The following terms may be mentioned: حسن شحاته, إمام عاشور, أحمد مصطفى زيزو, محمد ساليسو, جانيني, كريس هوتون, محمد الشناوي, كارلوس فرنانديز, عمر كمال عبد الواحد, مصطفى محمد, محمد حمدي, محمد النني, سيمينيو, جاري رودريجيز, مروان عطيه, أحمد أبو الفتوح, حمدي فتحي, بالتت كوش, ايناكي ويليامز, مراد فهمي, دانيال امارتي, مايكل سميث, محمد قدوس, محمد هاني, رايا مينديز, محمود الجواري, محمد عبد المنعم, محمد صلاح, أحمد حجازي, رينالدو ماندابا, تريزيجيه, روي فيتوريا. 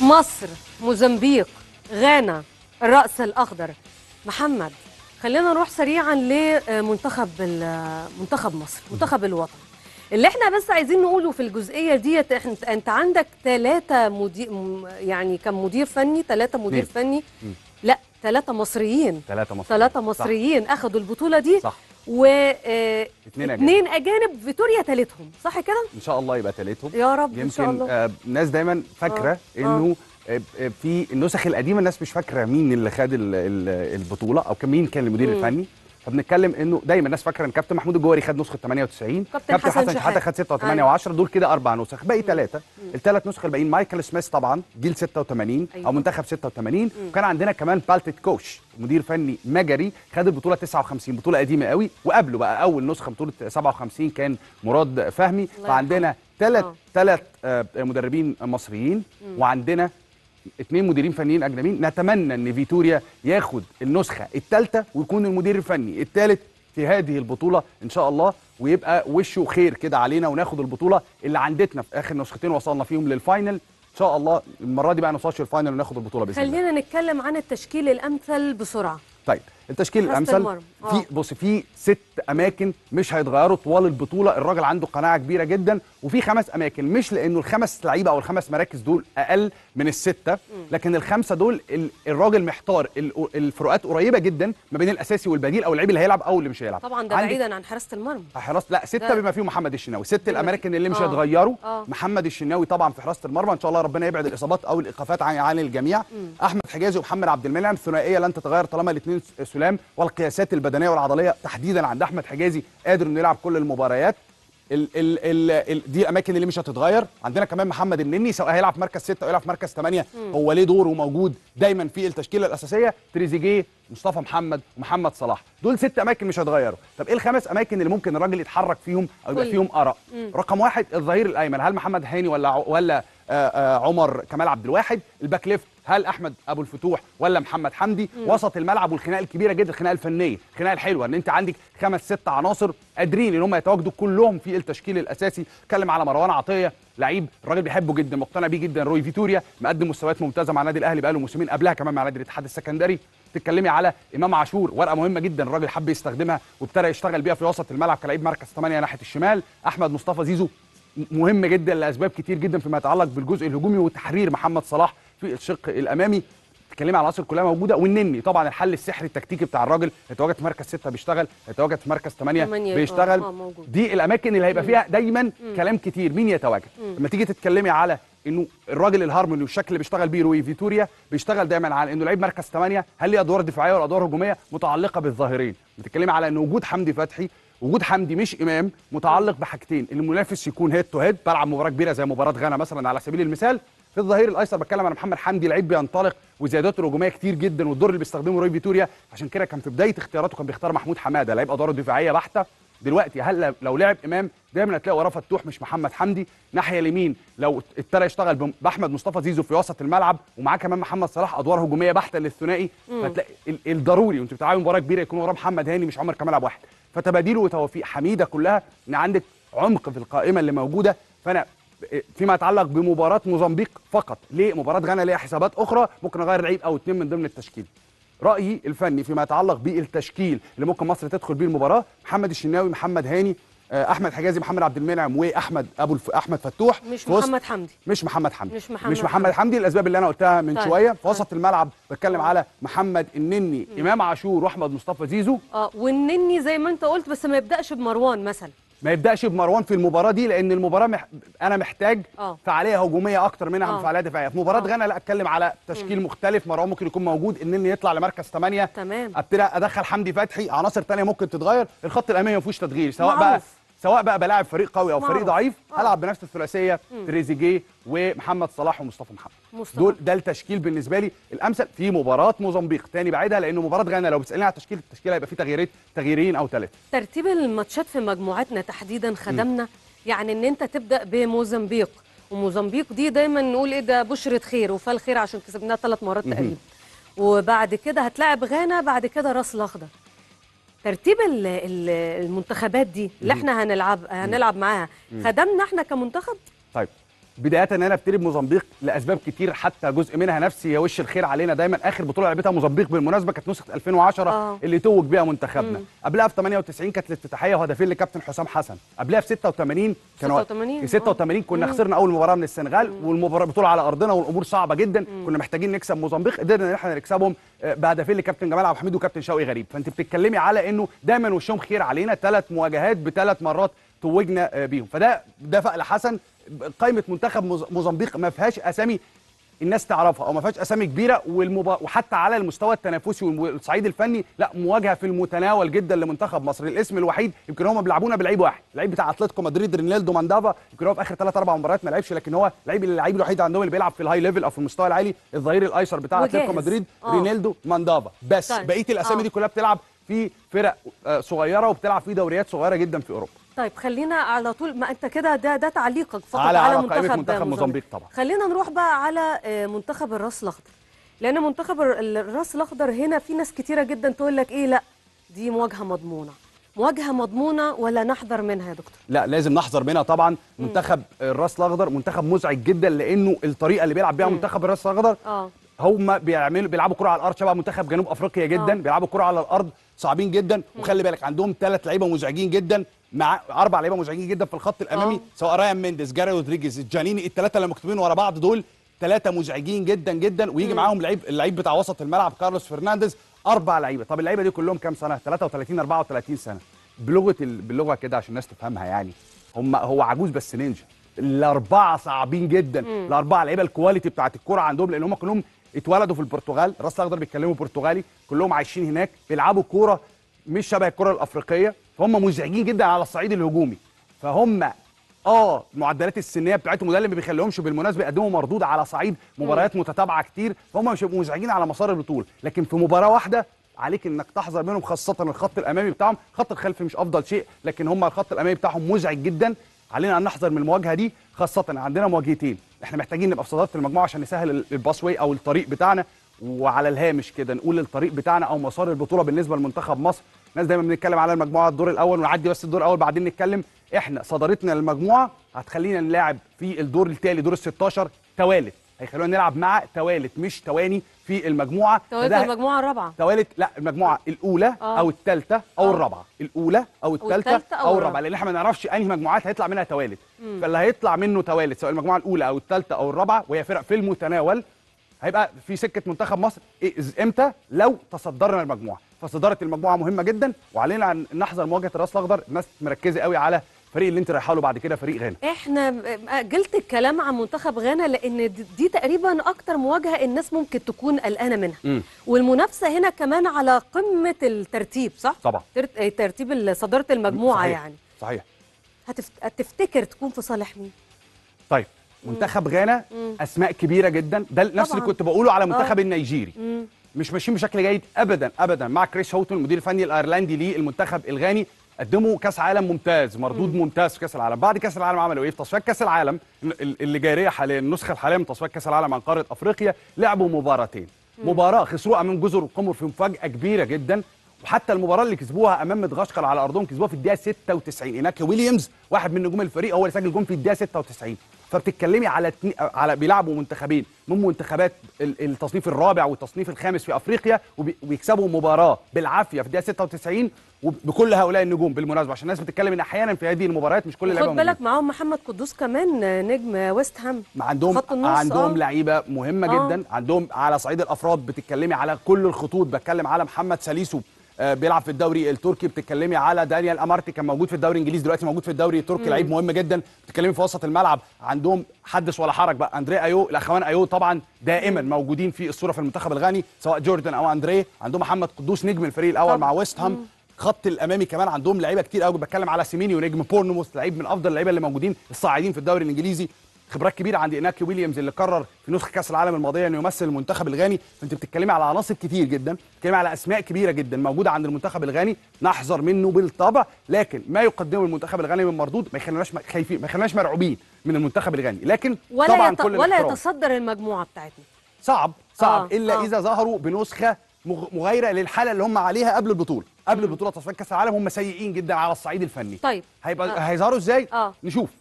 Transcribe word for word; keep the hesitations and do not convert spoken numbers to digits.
مصر، موزمبيق، غانا، الرأس الأخضر. محمد، خلينا نروح سريعا لمنتخب منتخب مصر، منتخب الوطن. اللي احنا بس عايزين نقوله في الجزئيه ديت، انت عندك ثلاثه مدير، يعني كم مدير فني، ثلاثه مدير مم. فني مم. لا ثلاثه مصريين ثلاثه مصريين, تلاتة مصريين. اخذوا البطوله دي، صح، واثنين اجانب. اجانب فيتوريا ثالثهم، صح كده؟ ان شاء الله يبقى ثالثهم يا رب. يمكن ان شاء الله. آه الناس دايما فاكره آه. انه آه. في النسخ القديمه الناس مش فاكره مين اللي خد البطوله او مين كان المدير مم. الفني. فبنتكلم انه دايما الناس فاكره ان كابتن محمود الجواري خد نسخه ثمانية وتسعين، كابتن حسن شحاته خد ستة وثمانية وعشرة، دول كده اربع نسخ، باقي ثلاثه، الثلاث نسخ الباقيين مايكل سميث طبعا جيل ستة وثمانين أيوة. او منتخب ستة وثمانين مم. وكان عندنا كمان بالتت كوش مدير فني مجري خد البطوله تسعة وخمسين، بطوله قديمه قوي، وقبله بقى اول نسخه بطوله سبعة وخمسين كان مراد فهمي. فعندنا ثلاث ثلاث مدربين مصريين مم. وعندنا اثنين مديرين فنيين اجنبيين. نتمنى ان فيتوريا ياخد النسخه الثالثه ويكون المدير الفني الثالث في هذه البطوله ان شاء الله، ويبقى وشه خير كده علينا وناخد البطوله اللي عندتنا في اخر نسختين وصلنا فيهم للفاينل. ان شاء الله المره دي بقى نوصلش الفاينل وناخد البطوله باذن الله. خلينا نتكلم عن التشكيل الامثل بسرعه. طيب التشكيل الامثل في بص في ست اماكن مش هيتغيروا طوال البطوله، الراجل عنده قناعه كبيره جدا، وفي خمس اماكن، مش لانه الخمس لعيبه او الخمس مراكز دول اقل من السته، لكن الخمسه دول الراجل محتار، الفروقات قريبه جدا ما بين الاساسي والبديل او اللعيب اللي هيلعب او اللي مش هيلعب. طبعا ده بعيدا عن حراسه المرمى. حراسه لا سته بما فيهم محمد الشناوي، ست الاماكن اللي مش هيتغيروا محمد الشناوي طبعا في حراسه المرمى، ان شاء الله ربنا يبعد الاصابات او الايقافات عن, عن الجميع. احمد حجازي ومحمد عبد المنعم، ثنائيه لن تتغير طالما الاثنين سلام، والقياسات البدنيه والعضليه تحديدا عند احمد حجازي قادر انه يلعب كل المباريات. ال ال ال دي الاماكن اللي مش هتتغير. عندنا كمان محمد النني، سواء هيلعب في مركز ستة او يلعب في مركز ثمانية، هو ليه دوره موجود دايما في التشكيله الاساسيه. تريزيجيه، مصطفى محمد ومحمد صلاح، دول ست اماكن مش هتغيروا. طب ايه الخمس اماكن اللي ممكن الراجل يتحرك فيهم او يبقى فيهم اراء؟ رقم واحد الظهير الايمن، هل محمد هاني ولا ولا آآ آآ عمر كمال عبد الواحد؟ الباك ليفت، هل احمد ابو الفتوح ولا محمد حمدي؟ مم. وسط الملعب والخناقه الكبيره جدا، الخناقه الفنيه، الخناقه الحلوه، ان انت عندك خمس ست عناصر قادرين ان هم يتواجدوا كلهم في التشكيل الاساسي. اتكلم على مروان عطيه، لعيب الراجل بيحبه جدا، مقتنع بيه جدا. روي فيتوريا مقدم مستويات ممتازه مع النادي الاهلي بقاله موسمين، قبلها كمان مع نادي الاتحاد السكندري. تتكلمي على امام عاشور، ورقه مهمه جدا الراجل حب يستخدمها وابتدى يشتغل بيها في وسط الملعب كلاعب مركز ثمانية ناحيه الشمال. احمد مصطفى زيزو مهم جدا لاسباب كتير جدا فيما يتعلق بالجزء الهجومي، وتحرير محمد صلاح في الشق الامامي. بتتكلمي على العناصر كلها موجوده. والنني طبعا الحل السحري التكتيكي بتاع الراجل، هيتواجد في مركز ستة بيشتغل، هيتواجد في مركز ثمانية بيشتغل. آه دي الاماكن اللي هيبقى فيها دايما مم. كلام كتير مين يتواجد. لما تيجي تتكلمي على انه الراجل الهارموني والشكل اللي بيشتغل بيه روي فيتوريا، بيشتغل دايما على انه لعيب مركز ثمانية، هل ليه ادوار دفاعيه ولا ادوار هجوميه متعلقه بالظاهرين. بتتكلمي على ان وجود حمدي فتحي، وجود حمدي مش امام، متعلق بحاجتين، ان المنافس يكون هيد تو هيد، بلعب مباراه كبيره زي مباراه غانا مثلا على سبيل المثال. في الظهير الايسر بتكلم عن محمد حمدي، لعيب بينطلق وزياداته الهجوميه كتير جدا، والدور اللي بيستخدمه روي فيتوريا، عشان كده كان في بدايه اختياراته كان بيختار محمود حماده، لعيب ادواره دفاعيه بحته. دلوقتي هل لو لعب امام دايما هتلاقي وراه فتوح مش محمد حمدي. ناحيه اليمين لو ابتدى يشتغل باحمد مصطفى زيزو في وسط الملعب، ومعاه كمان محمد صلاح، ادوار هجوميه بحته للثنائي. فتلاقي الضروري وانت بتلعبي مباراه كبيره يكون وراه محمد هاني مش عمر كمال عبد الواحد. فتباديله وتوفيق حميده كلها، ان عندك عمق في القائمه اللي موجوده. فانا فيما يتعلق بمباراه موزمبيق فقط، ليه مباراه غانا ليها حسابات اخرى، ممكن اغير لعيب او اتنين من ضمن التشكيل. رايي الفني فيما يتعلق بالتشكيل اللي ممكن مصر تدخل بيه المباراه، محمد الشناوي، محمد هاني، احمد حجازي، محمد عبد المنعم، واحمد ابو الف... احمد فتوح، مش محمد حمدي مش محمد حمدي مش محمد, مش محمد حمدي الاسباب اللي انا قلتها من طيب. شويه. في وسط الملعب بتكلم على محمد النني، مم. امام عاشور واحمد مصطفى زيزو. اه والنني زي ما انت قلت، بس ما يبداش بمروان مثلا، ما يبداش بمروان في المباراه دي، لان المباراه مح... انا محتاج أوه. فعاليه هجوميه اكتر منها من فعاليه دفاعيه. في مباراه غانا لا اتكلم على تشكيل مم. مختلف، مروان ممكن يكون موجود، النني يطلع لمركز ثمانية، ابتدي ادخل حمدي فتحي، عناصر ثانيه ممكن تتغير. الخط الامامي ما فيهوش تغيير، سواء بقى سواء بقى بلاعب فريق قوي او معروف. فريق ضعيف، هلعب بنفس الثلاثيه تريزيجيه ومحمد صلاح ومصطفى محمد مصطفى. دول ده التشكيل بالنسبه لي الامثل في مباراه موزمبيق. تاني بعيدها، لانه مباراه غانا لو بتسالني على التشكيل، التشكيل هيبقى فيه تغييرات، تغييرين او ثلاثه. ترتيب الماتشات في مجموعتنا تحديدا خدمنا م. يعني ان انت تبدا بموزمبيق، وموزمبيق دي دايما نقول ايه ده بشره خير وفال خير عشان كسبناها ثلاث مرات تقريبا. وبعد كده هتلاعب غانا، بعد كده راس الاخضر. ترتيب المنتخبات دي اللي احنا هنلعب هنلعب معاها خدمنا احنا كمنتخب؟ طيب بدايه انا ابتدي بموزمبيق لاسباب كتير، حتى جزء منها نفسي، يا وش الخير علينا دايما. اخر بطوله لعبتها موزمبيق بالمناسبه كانت نسخه ألفين وعشرة أوه. اللي توج بيها منتخبنا. مم. قبلها في ثمانية وتسعين كانت الافتتاحيه وهدفين لكابتن حسام حسن. قبلها في ستة وثمانين كانوا في ستة وثمانين كنا مم. خسرنا اول مباراه من السنغال، والمباراه بطوله على ارضنا والامور صعبه جدا. مم. كنا محتاجين نكسب موزمبيق، قدرنا ان احنا نكسبهم بهدفين لكابتن جمال عبد الحميد وكابتن شوقي غريب. فانت بتتكلمي على انه دايما وشهم خير علينا، ثلاث مواجهات بثلاث مرات توجنا بيهم، فده دفق لحسن. قائمه منتخب موزمبيق ما فيهاش اسامي الناس تعرفها او ما فيهاش اسامي كبيره، والمبا... وحتى على المستوى التنافسي والصعيد الفني لا، مواجهه في المتناول جدا لمنتخب مصر. الاسم الوحيد يمكن هم بيلعبونا بلعيب واحد، اللعيب بتاع اتلتيكو مدريد رينالدو ماندابا، يمكن هو في اخر ثلاث اربع مباريات ما لعبش، لكن هو اللعيب اللعيب الوحيد عندهم اللي بيلعب في الهاي ليفل او في المستوى العالي، الظهير الايسر بتاع اتلتيكو مدريد رينالدو ماندابا بس. طيب. بقيه الاسامي أوه. دي كلها بتلعب في فرق صغيره وبتلعب في دوريات صغيره جدا في اوروبا. طيب خلينا على طول، ما انت كده ده ده تعليقك فقط على, على منتخب, منتخب موزمبيق. طبعا خلينا نروح بقى على منتخب الراس الاخضر، لان منتخب الراس الاخضر هنا في ناس كتيره جدا تقول لك ايه، لا دي مواجهه مضمونه، مواجهه مضمونه ولا نحذر منها يا دكتور؟ لا لازم نحذر منها طبعا. منتخب الراس الاخضر منتخب مزعج جدا، لانه الطريقه اللي بيلعب بيها منتخب الراس الاخضر اه هم بيعملوا بيلعبوا كره على الارض شبه منتخب جنوب افريقيا جدا. أوه. بيلعبوا كره على الارض صعبين جدا، وخلي بالك عندهم ثلاث لعيبه مزعجين جدا مع اربع لعيبه مزعجين جدا في الخط الامامي. أوه. سواء رايا مينديز، جاري رودريجيز، جانيني، الثلاثه اللي مكتوبين ورا بعض دول ثلاثه مزعجين جدا جدا، ويجي مم. معاهم لعيب اللعيب بتاع وسط الملعب كارلوس فرنانديز، اربع لعيبه. طب اللعيبه دي كلهم كام سنه؟ ثلاثة وثلاثين أربعة وثلاثين سنه. بلغه ال... باللغه كده عشان الناس تفهمها، يعني هم هو عجوز بس نينجا. الاربعه صعبين جدا، مم. الاربعه لعيبه الكواليتي بتاعه الكوره عندهم، لان هم كلهم اتولدوا في البرتغال، الراس الاخضر بيتكلموا برتغالي، كلهم عايشين هناك، بيلعبوا كوره مش شبه الكره الافريقيه، فهم مزعجين جدا على الصعيد الهجومي. فهم اه المعدلات السنيه بتاعتهم، وده اللي ما بيخليهمش بالمناسبه يقدموا مردود على صعيد مباريات متتابعه كتير، فهم مش هيبقوا مزعجين على مسار البطوله، لكن في مباراه واحده عليك انك تحذر منهم، خاصه الخط الامامي بتاعهم. الخط الخلفي مش افضل شيء، لكن هم الخط الامامي بتاعهم مزعج جدا، علينا ان نحذر من المواجهه دي، خاصه عندنا مواجهتين احنا محتاجين نبقى في صداره المجموعه عشان نسهل الباسوي او الطريق بتاعنا، وعلى الهامش كده نقول الطريق بتاعنا او مسار البطوله بالنسبه لمنتخب مصر. الناس دايما بنتكلم على المجموعه الدور الاول، ونعدي بس الدور الاول بعدين نتكلم. احنا صدارتنا للمجموعه هتخلينا نلاعب في الدور التالي، دور الستاشر توالت، هيخلونا نلعب مع توالت مش تواني في المجموعه. توالت المجموعه الرابعه، توالت لا المجموعه الاولى أوه. او الثالثه او أوه. الرابعه، الاولى او الثالثه او, أو الرابعه، لان احنا ما نعرفش انهي مجموعات هيطلع منها توالت. مم. فاللي هيطلع منه توالت سواء المجموعه الاولى او الثالثه او الرابعه، وهي فرق في المتناول، هيبقى في سكه منتخب مصر. امتى؟ لو تصدرنا المجموعه. فصداره المجموعه مهمه جدا، وعلينا ان نحذر مواجهه الراس الاخضر. الناس مركزه قوي على الفريق اللي انت رايحه له بعد كده، فريق غانا. احنا اجلت الكلام عن منتخب غانا لان دي تقريبا اكتر مواجهه الناس ممكن تكون قلقانه منها. م. والمنافسه هنا كمان على قمه الترتيب، صح؟ طبعا ترتيب صداره المجموعه. صحيح. يعني صحيح. هتفت... هتفتكر تكون في صالح مين؟ طيب منتخب غانا مم. اسماء كبيره جدا، ده نفس اللي كنت بقوله على منتخب آه. النيجيري. مم. مش ماشيين بشكل جيد ابدا ابدا مع كريس هوتون المدير الفني الايرلندي للمنتخب الغاني. قدموا كاس عالم ممتاز، مردود مم. ممتاز في كاس العالم. بعد كاس العالم عملوا ايه؟ في تصفيات كاس العالم اللي جاريه حاليا، النسخه الحاليه من تصفيات كاس العالم عن قاره افريقيا، لعبوا مباراتين. مم. مباراه خسروها امام جزر القمر في مفاجاه كبيره جدا، وحتى المباراه اللي كسبوها امام مدغشقر على ارضهم كسبوها في الدقيقه ستة وتسعين. ايناكي ويليامز واحد من نجوم الفريق هو اللي سجل جون في الدقيقه ستة وتسعين. فبتتكلمي على تني... على بيلعبوا منتخبين من منتخبات التصنيف الرابع والتصنيف الخامس في افريقيا، وبيكسبوا مباراه بالعافيه في الدقيقه ستة وتسعين، وبكل هؤلاء النجوم بالمناسبه، عشان الناس بتتكلم ان احيانا في هذه المباريات مش كل اللعيبه. خد بالك معاهم محمد قدوس كمان نجم ويست هام، عندهم عندهم لعيبه مهمه أوه. جدا. عندهم على صعيد الافراد بتتكلمي على كل الخطوط، بتكلم على محمد ساليسو بيلعب في الدوري التركي، بتتكلمي على دانيال امارتي كان موجود في الدوري الانجليزي دلوقتي موجود في الدوري التركي، لعيب مهم جدا. بتتكلمي في وسط الملعب عندهم حدث ولا حرج بقى، اندريا ايو، الاخوان ايو طبعا دائما موجودين في الصوره في المنتخب الغاني سواء جوردن او اندريا. عندهم محمد قدوس نجم الفريق الاول طب. مع ويست هام. خط الامامي كمان عندهم لعيبه كتير قوي، بتكلم على سيمينيو نجم بورنموث، لعيب من افضل اللعيبه اللي موجودين الصاعدين في الدوري الانجليزي، خبرات كبيره عند ايناكي ويليامز اللي قرر في نسخه كاس العالم الماضيه انه يمثل المنتخب الغاني. فانت بتتكلمي على عناصر كتير جدا، بتتكلمي على اسماء كبيره جدا موجوده عند المنتخب الغاني، نحذر منه بالطبع، لكن ما يقدمه المنتخب الغاني من مردود ما يخليناش خايفين، ما يخليناش مرعوبين من المنتخب الغاني، لكن ولا طبعا يت... كل ولا يتصدر المجموعه بتاعتنا. صعب صعب آه. الا آه. اذا ظهروا بنسخه مغايره للحاله اللي هم عليها قبل البطوله، قبل البطوله تصفيات كاس العالم هم سيئين جدا على الصعيد الفني. طيب هيبقى آه. هيظهروا ازاي؟ آه. نشوف